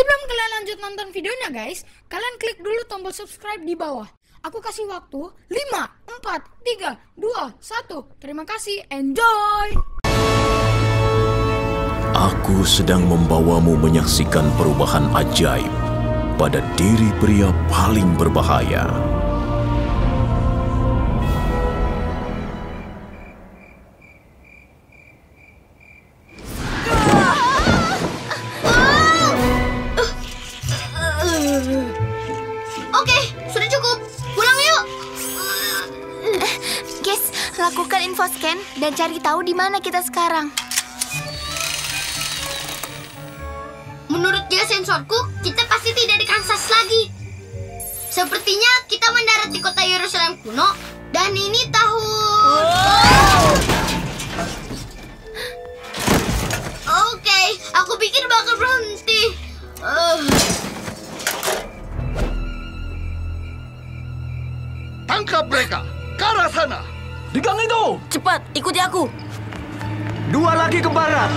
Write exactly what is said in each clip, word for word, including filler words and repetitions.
Sebelum kalian lanjut nonton videonya guys, kalian klik dulu tombol subscribe di bawah. Aku kasih waktu lima, empat, tiga, dua, satu. Terima kasih, enjoy! Aku sedang membawamu menyaksikan perubahan ajaib pada diri pria paling berbahaya. Lakukan info scan dan cari tahu di mana kita sekarang. Menurut dia sensorku, kita pasti tidak di Kansas lagi. Sepertinya kita mendarat di kota Yerusalem kuno dan ini tahun. Oh. Oke, okay, aku pikir bakal berhenti. Uh. Tangkap mereka, ke arah sana. Di gang itu! Cepat, ikuti aku. Dua lagi ke barat.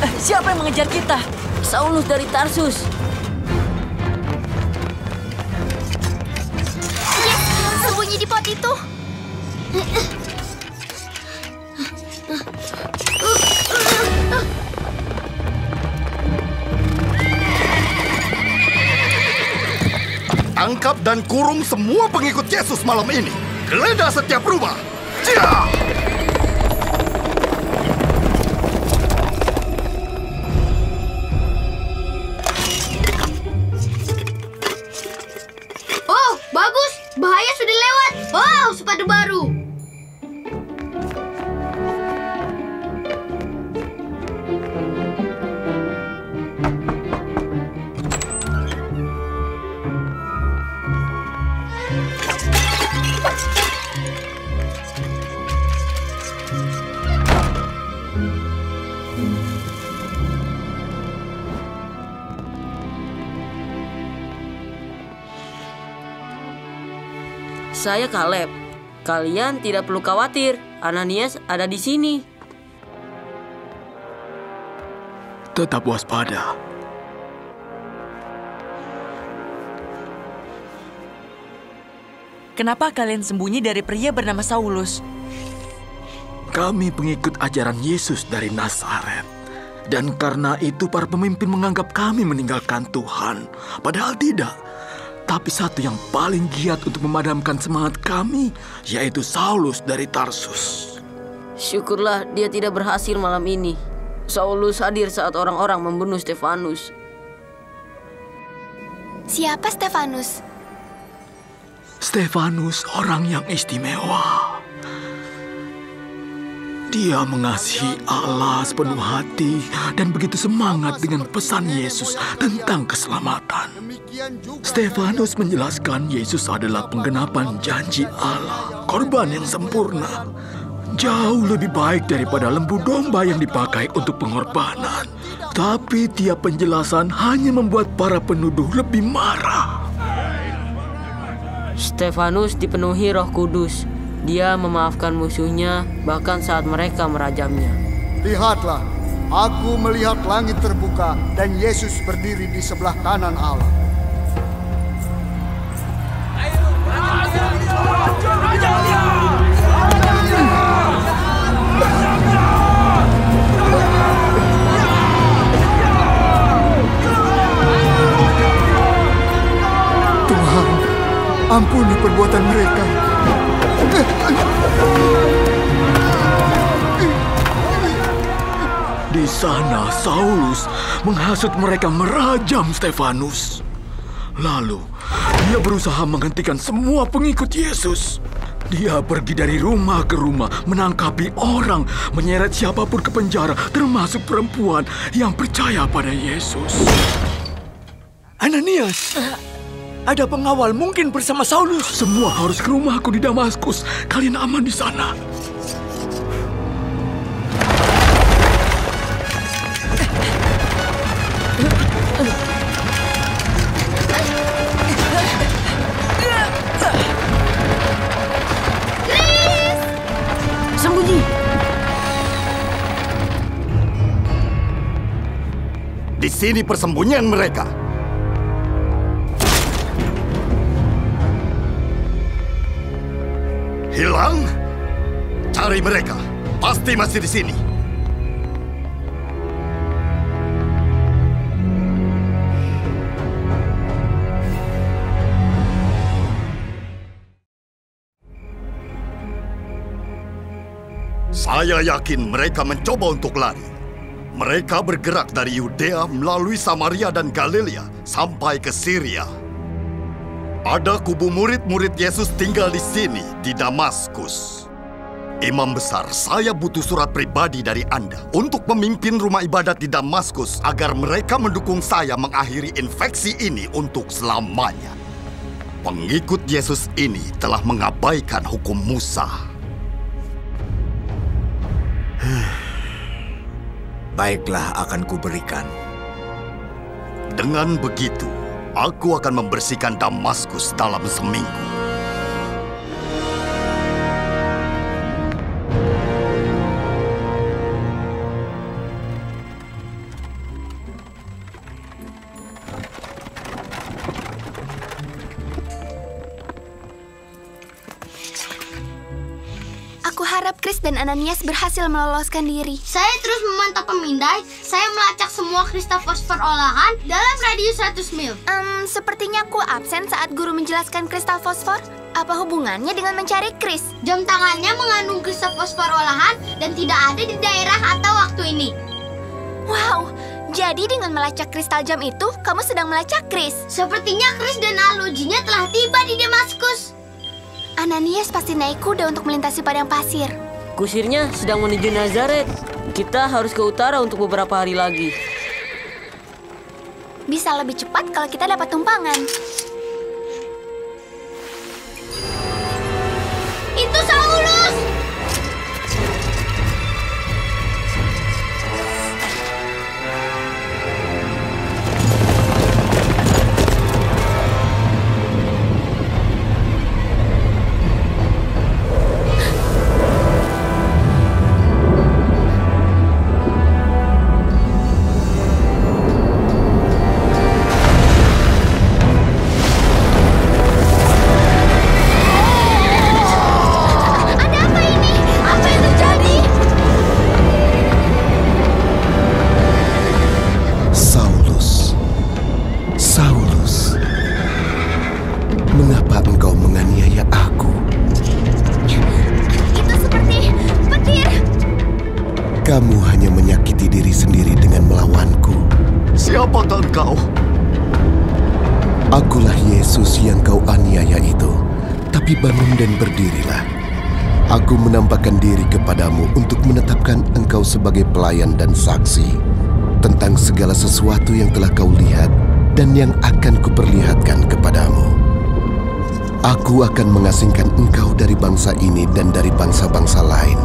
Eh, siapa yang mengejar kita? Saulus dari Tarsus. Yes, sembunyi di pot itu. Tangkap dan kurung semua pengikut Yesus malam ini. Geledah setiap rumah. Cia! Oh, bagus. Bahaya sudah lewat. Wow, sepatu baru. Saya Kaleb. Kalian tidak perlu khawatir. Ananias ada di sini. Tetap waspada. Kenapa kalian sembunyi dari pria bernama Saulus? Kami pengikut ajaran Yesus dari Nazaret. Dan karena itu para pemimpin menganggap kami meninggalkan Tuhan. Padahal tidak. Tapi satu yang paling giat untuk memadamkan semangat kami, yaitu Saulus dari Tarsus. Syukurlah dia tidak berhasil malam ini. Saulus hadir saat orang-orang membunuh Stefanus. Siapa Stefanus? Stefanus orang yang istimewa. Dia mengasihi Allah sepenuh hati dan begitu semangat dengan pesan Yesus tentang keselamatan. Stefanus menjelaskan Yesus adalah penggenapan janji Allah, korban yang sempurna. Jauh lebih baik daripada lembu domba yang dipakai untuk pengorbanan. Tapi tiap penjelasan hanya membuat para penuduh lebih marah. Stefanus dipenuhi Roh Kudus. Dia memaafkan musuhnya bahkan saat mereka merajamnya. Lihatlah, aku melihat langit terbuka dan Yesus berdiri di sebelah kanan Allah. Tuhan, ampuni perbuatan mereka. Di sana Saulus menghasut mereka merajam Stefanus. Lalu, dia berusaha menghentikan semua pengikut Yesus. Dia pergi dari rumah ke rumah, menangkapi orang, menyeret siapapun ke penjara, termasuk perempuan yang percaya pada Yesus. Ananias, ada pengawal mungkin bersama Saulus. Semua harus ke rumahku di Damaskus. Kalian aman di sana. sini persembunyian mereka. Hilang? Cari mereka. Pasti masih di sini. Saya yakin mereka mencoba untuk lari. Mereka bergerak dari Yudea melalui Samaria dan Galilea sampai ke Syria. Ada kubu murid-murid Yesus tinggal di sini, di Damaskus. Imam besar, saya butuh surat pribadi dari Anda untuk memimpin rumah ibadat di Damaskus agar mereka mendukung saya mengakhiri infeksi ini untuk selamanya. Pengikut Yesus ini telah mengabaikan hukum Musa. Baiklah, akan kuberikan. Dengan begitu, aku akan membersihkan Damaskus dalam seminggu. Dan Ananias berhasil meloloskan diri. Saya terus memantau pemindai. Saya melacak semua Kristofers perolahan dalam radius seratus mil. Um, sepertinya aku absen saat guru menjelaskan kristal fosfor. Apa hubungannya dengan mencari Kris? Jam tangannya mengandung kristal fosfor olahan dan tidak ada di daerah atau waktu ini. Wow, jadi dengan melacak kristal jam itu, kamu sedang melacak Kris. Sepertinya Kris dan alujinya telah tiba di Damaskus. Ananias pasti naik kuda untuk melintasi padang pasir. Kusirnya sedang menuju Nazaret. Kita harus ke utara untuk beberapa hari lagi. Bisa lebih cepat kalau kita dapat tumpangan. Itu Saulus! Bangun dan berdirilah. Aku menampakkan diri kepadamu untuk menetapkan engkau sebagai pelayan dan saksi tentang segala sesuatu yang telah kau lihat dan yang akan kuperlihatkan kepadamu. Aku akan mengasingkan engkau dari bangsa ini dan dari bangsa-bangsa lain.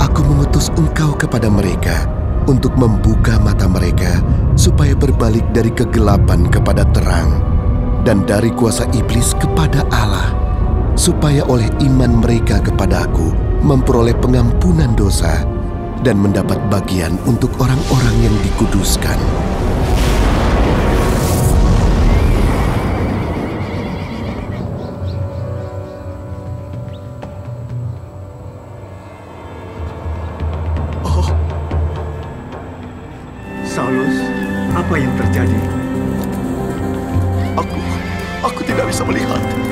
Aku mengutus engkau kepada mereka untuk membuka mata mereka supaya berbalik dari kegelapan kepada terang dan dari kuasa iblis kepada Allah, supaya oleh iman mereka kepadaku memperoleh pengampunan dosa dan mendapat bagian untuk orang-orang yang dikuduskan. Oh, Saulus, apa yang terjadi? Aku, aku tidak bisa melihat.